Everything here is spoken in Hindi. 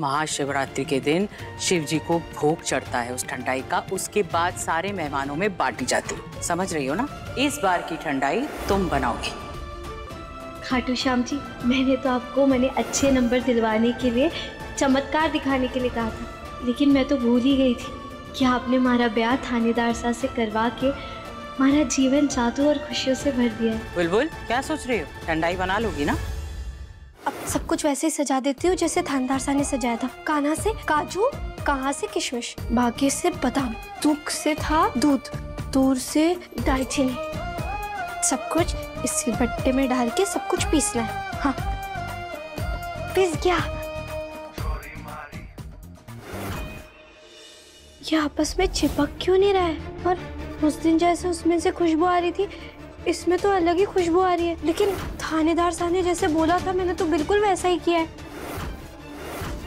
महाशिवरात्रि के दिन शिव जी को भोग चढ़ता है उस ठंडाई का, उसके बाद सारे मेहमानों में बांटी जाती है। समझ रही हो ना? इस बार की ठंडाई तुम बनाओगी। खाटू श्याम जी, मैंने तो आपको मैंने अच्छे नंबर दिलवाने के लिए, चमत्कार दिखाने के लिए कहा था, लेकिन मैं तो भूल ही गई थी कि आपने हमारा ब्याह थानेदार साहब से करवा के हमारा जीवन जादू और खुशियों से भर दिया है। बुलबुल, क्या सोच रही हो? ठंडाई बना लोगी ना? अब सब कुछ वैसे ही सजा देती हूँ जैसे थानेदार साहब ने सजाया था। कान्हा से काजू, कहाँ से किशमिश, बाकी से बादाम, दूध से था दूध, दूर से दालचीनी, सब कुछ इस सिलबट्टे में डाल के सब कुछ पीसना है। हाँ, पीस गया। ये आपस में चिपक क्यों नहीं रहा है? और उस दिन जैसे उसमें से खुशबू आ रही थी, इसमें तो अलग ही खुशबू आ रही है। लेकिन थानेदार साहब ने जैसे बोला था, मैंने तो बिल्कुल वैसा ही किया है।